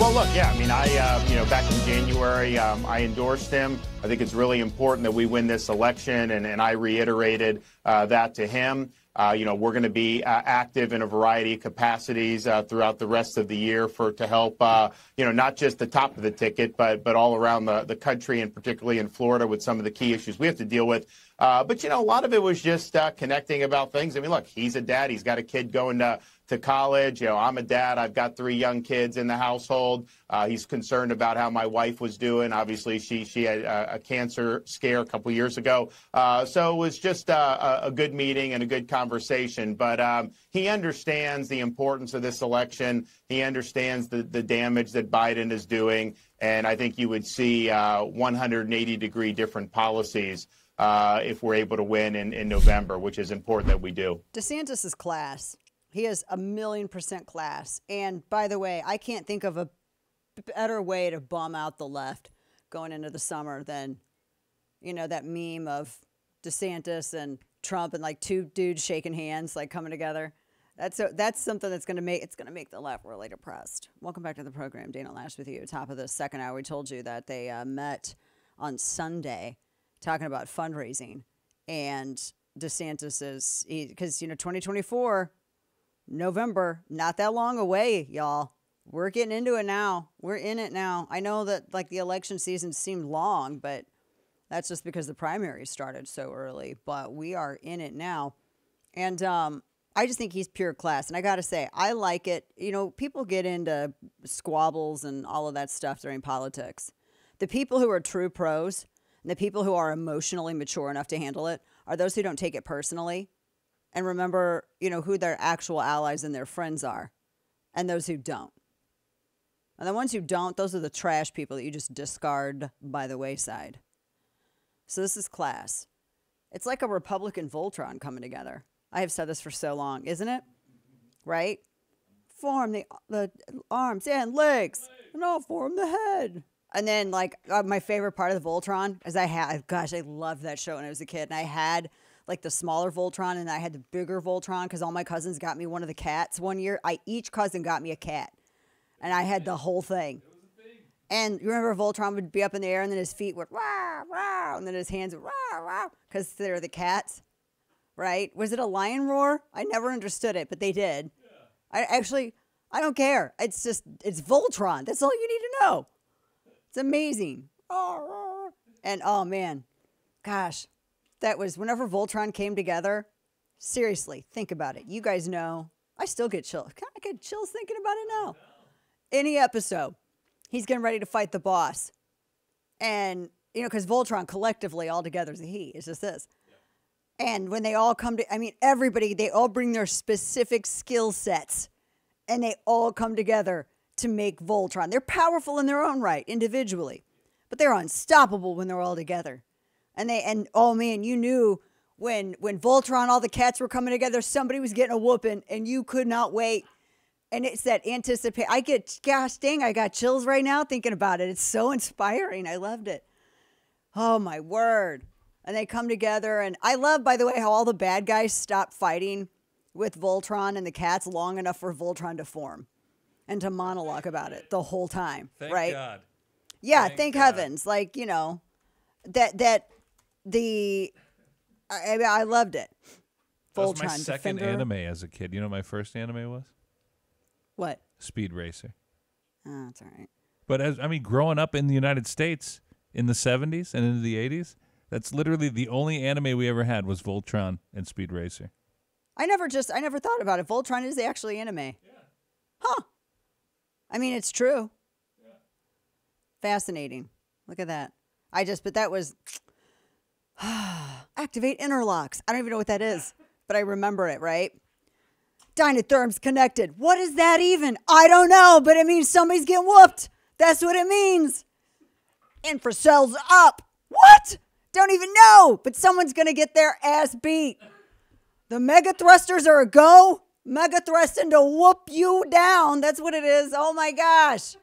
Well, look, yeah, I mean, back in January, I endorsed him. I think it's really important that we win this election, and I reiterated that to him. We're going to be active in a variety of capacities throughout the rest of the year to help, not just the top of the ticket, but all around the country, and particularly in Florida with some of the key issues we have to deal with. But a lot of it was just connecting about things. I mean, look, he's a dad. He's got a kid going to college. I'm a dad. I've got 3 young kids in the household. He's concerned about how my wife was doing. Obviously, she had a cancer scare a couple years ago. So it was just a good meeting and a good conversation. But he understands the importance of this election. He understands the damage that Biden is doing. And I think you would see 180-degree different policies if we're able to win in November, which is important that we do. DeSantis is class. He is 1,000,000% class. And by the way, I can't think of a better way to bum out the left going into the summer than, that meme of DeSantis and Trump and like 2 dudes shaking hands, like coming together. That's something that's going to make the left really depressed. Welcome back to the program. Dana Loesch with you. Top of the second hour, we told you that they met on Sunday talking about fundraising, and DeSantis is, because 2024. November, not that long away, y'all. We're getting into it now. We're in it now. I know that the election season seemed long, but that's just because the primaries started so early. But we are in it now. And I just think he's pure class. And I got to say, I like it. People get into squabbles and all of that stuff during politics. The people who are true pros and the people who are emotionally mature enough to handle it are those who don't take it personally. And remember, who their actual allies and their friends are, and those who don't. And the ones who don't, those are the trash people that you just discard by the wayside. So this is class. It's like a Republican Voltron coming together. I have said this for so long, isn't it? Right? Form the arms and legs, and I'll form the head. And then, my favorite part of the Voltron is gosh, I loved that show when I was a kid, and I had the smaller Voltron, and I had the bigger Voltron because all my cousins got me one of the cats one year. Each cousin got me a cat, and I had the whole thing. And you remember Voltron would be up in the air, and then his feet would rah, rah, and then his hands would rah, rah, because they're the cats, right? Was it a lion roar? I never understood it, but they did. Yeah. I don't care. It's Voltron. That's all you need to know. It's amazing. And, oh, man, gosh. That was whenever Voltron came together. Seriously, think about it. You guys know. I still get chills. I get chills thinking about it now. Any episode, he's getting ready to fight the boss. And, because Voltron collectively all together is a he. It's just this. Yeah. And when they all come to, everybody, they all bring their specific skill sets. And they all come together to make Voltron. They're powerful in their own right, individually. But they're unstoppable when they're all together. And oh man, you knew when Voltron, all the cats were coming together, somebody was getting a whooping, and you could not wait. And it's that anticipation. Gosh dang, I got chills right now thinking about it. It's so inspiring. I loved it. Oh my word. And they come together, and I love, by the way, how all the bad guys stopped fighting with Voltron and the cats long enough for Voltron to form and to monologue about it the whole time. Thank right? God. Yeah, thank God. Heavens. I loved it. That was my second anime as a kid. You know what my first anime was? What? Speed Racer. Oh, that's all right. But growing up in the United States in the 70s and into the 80s, that's literally the only anime we ever had was Voltron and Speed Racer. I never thought about it. Voltron is actually anime. Yeah. Huh. It's true. Yeah. Fascinating. Look at that. But that was... Activate interlocks. I don't even know what that is, but I remember it, right? Dynatherms connected. What is that even? I don't know, but it means somebody's getting whooped. That's what it means. Infracells up. What? Don't even know, but someone's going to get their ass beat. The mega thrusters are a go. Mega thrusting to whoop you down. That's what it is. Oh, my gosh.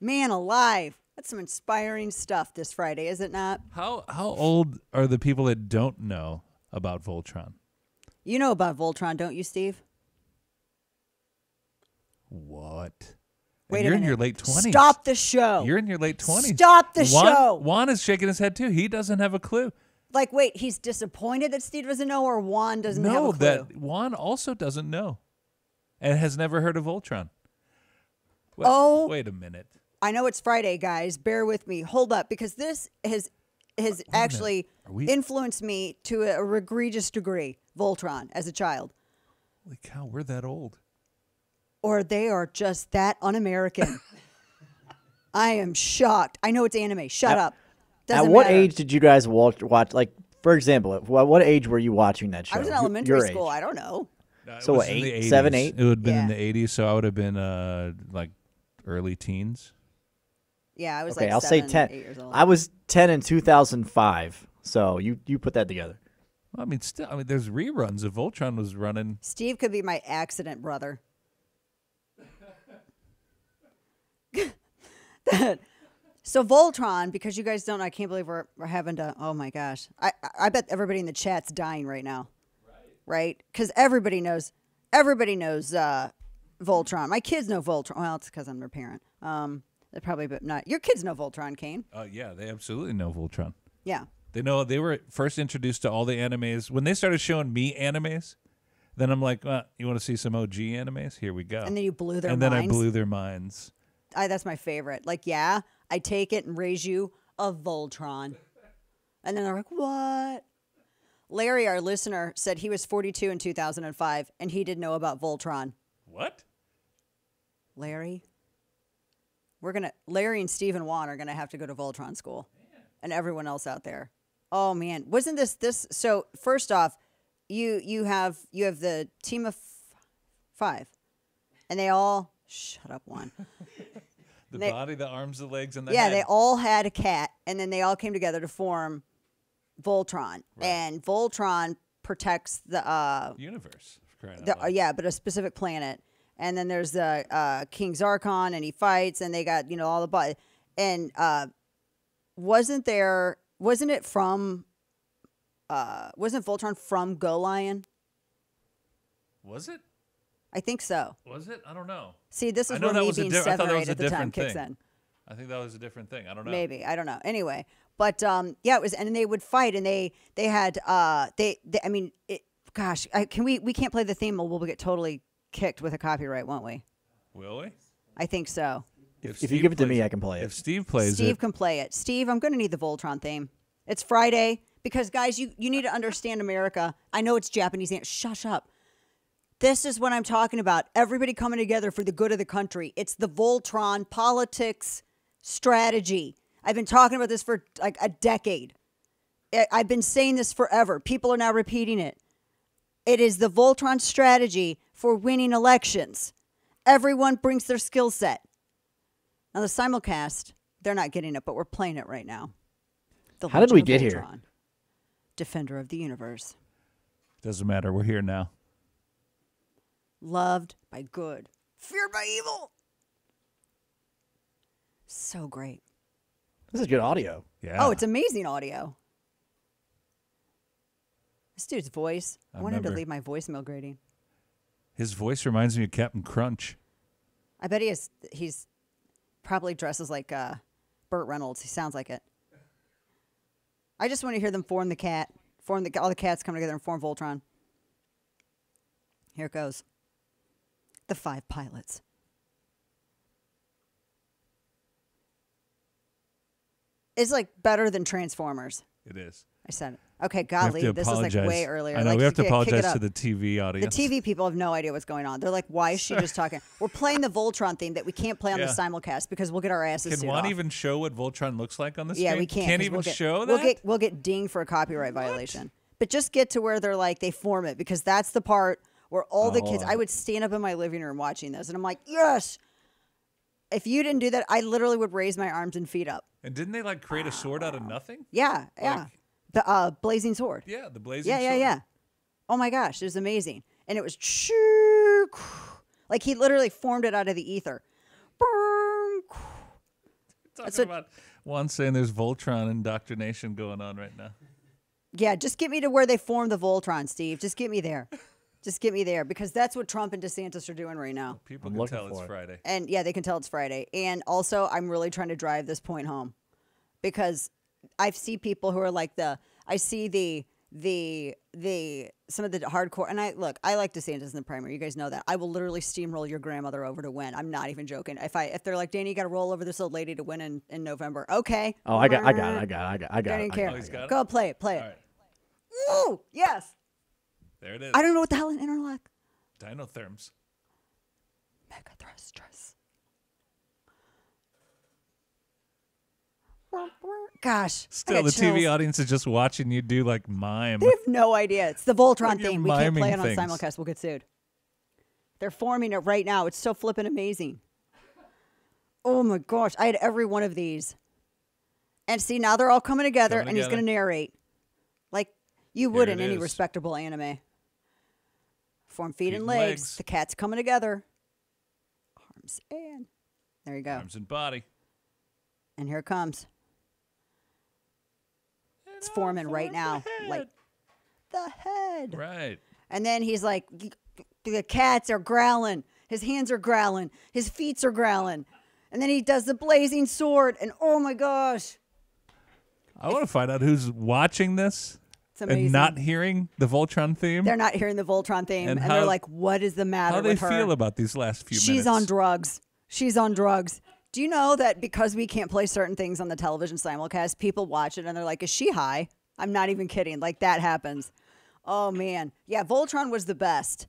Man alive. That's some inspiring stuff this Friday, is it not? How old are the people that don't know about Voltron? You know about Voltron, don't you, Steve? What? Wait a minute. You're in your late 20s. Stop the show. You're in your late 20s. Stop the show. Juan is shaking his head too. He doesn't have a clue. Like, wait, he's disappointed that Steve doesn't know, or Juan doesn't have a clue? No, that Juan also doesn't know and has never heard of Voltron. Well, oh. Wait a minute. I know it's Friday, guys. Bear with me. Hold up, because this has actually influenced me to a egregious degree, Voltron, as a child. Holy cow, we're that old. Or they are just that un-American. I am shocked. I know it's anime. Shut up. Doesn't matter. Age did you guys watch? Like, for example, at what age were you watching that show? I was in elementary school. Age? I don't know. So 8, 7, 8? It would have been in the 80s, so I would have been like early teens. Yeah, I was like seven, 8 years old. I was 10 in 2005, so you put that together. Well, I mean, still, there's reruns of Voltron was running. Steve could be my accident brother. So Voltron, because you guys don't, I can't believe we're having to, oh my gosh. I bet everybody in the chat's dying right now. Right? Because everybody knows Voltron. My kids know Voltron. Well, it's because I'm their parent. They're probably but not. Your kids know Voltron, Kane. Yeah, they absolutely know Voltron. Yeah. They know they were first introduced to all the animes. When they started showing me animes, then I'm like, well, you want to see some OG animes? Here we go. And then you blew their minds. And then I blew their minds. That's my favorite. Like, yeah, I take it and raise you a Voltron. And then they're like, what? Larry, our listener, said he was 42 in 2005, and he didn't know about Voltron. What? Larry? Larry and Steve and Juan are going to have to go to Voltron school. Man. And everyone else out there. Oh, man. Wasn't this, so first off, you have the team of 5, and they all, shut up, Juan. The body, the arms, the legs, and the head. Yeah, they all had a cat, and then they all came together to form Voltron, right. And Voltron protects the universe. Yeah, but a specific planet. And then there's the King Zarkon, and he fights, and they got all the and wasn't Voltron from Golion? Was it? I think so. Was it? I don't know. See, this is where me being 7 or 8 at the time kicks in. I think that was a different thing. I don't know. Maybe. I don't know. Anyway. But yeah, it was, and they would fight, and they had I mean, gosh, we can't play the theme, or we'll get totally kicked with a copyright, won't we? Will we? I think so. If you give it to me, I can play it. If Steve plays it, Steve can play it. Steve, I'm going to need the Voltron theme. It's Friday because, guys, you need to understand America. I know it's Japanese. Shush up. This is what I'm talking about. Everybody coming together for the good of the country. It's the Voltron politics strategy. I've been talking about this for like a decade. I've been saying this forever. People are now repeating it. It is the Voltron strategy for winning elections. Everyone brings their skill set. Now, the simulcast, they're not getting it, but we're playing it right now. How did we get here? Defender of the universe. Doesn't matter. We're here now. Loved by good. Feared by evil. So great. This is good audio. Yeah. Oh, it's amazing audio. This dude's voice. I wanted to leave my voicemail grading. His voice reminds me of Captain Crunch. I bet he's probably dresses like Burt Reynolds. He sounds like it. I just want to hear them form the cat. All the cats come together and form Voltron. Here it goes. The 5 pilots. It's like better than Transformers. It is. I said it. Okay, golly, this is like way earlier. I know, like, we have to apologize to the TV audience. The TV people have no idea what's going on. They're like, why is she just talking? We're playing the Voltron theme that we can't play on the simulcast because we'll get our asses sued off. Can Juan even show what Voltron looks like on this game? Yeah, we can't. Can't even show that? We'll get dinged for a copyright violation. But just get to where they're like, they form it, because that's the part where all the kids, I would stand up in my living room watching this, and I'm like, yes! If you didn't do that, I literally would raise my arms and feet up. And didn't they like create a sword out of nothing? Yeah, yeah. The Blazing Sword. Yeah, the Blazing Sword. Yeah. Oh my gosh, it was amazing. And it was like he literally formed it out of the ether. Talking about Juan saying there's Voltron indoctrination going on right now. Yeah, just get me to where they form the Voltron, Steve. Just get me there. Just get me there, because that's what Trump and DeSantis are doing right now. People can tell it's Friday. And yeah, they can tell it's Friday. And also, I'm really trying to drive this point home, because I see people who are like the, I see the some of the hardcore, and I look, I like DeSantis in the primary. You guys know that. I will literally steamroll your grandmother over to win. I'm not even joking. If they're like, Danny, you got to roll over this old lady to win in November. Okay. Oh, I got it. Go play it. Play it. Right. Ooh, yes. There it is. I don't know what the hell an interlock. Dinotherms. Mega thrusters. Gosh. Still, the chills. TV audience is just watching you do like mime. They have no idea. It's the Voltron thing. We can't play it on simulcast. We'll get sued. They're forming it right now. It's so flippin' amazing. Oh my gosh. I had every one of these. And see, now they're all coming together and he's going to narrate. Like you would in any respectable anime. Form feet and legs. The cat's coming together. Arms and. There you go. Arms and body. And here it comes. It's forming right now, like the head. Right. And then he's like, the cats are growling. His hands are growling. His feet are growling. And then he does the blazing sword. And oh my gosh. I want to find out who's watching this and not hearing the Voltron theme. They're not hearing the Voltron theme. And they're like, what is the matter with her? How do they feel about these last few minutes? She's on drugs. She's on drugs. Do you know that because we can't play certain things on the television simulcast, people watch it and they're like, is she high? I'm not even kidding. Like, that happens. Oh, man. Yeah, Voltron was the best.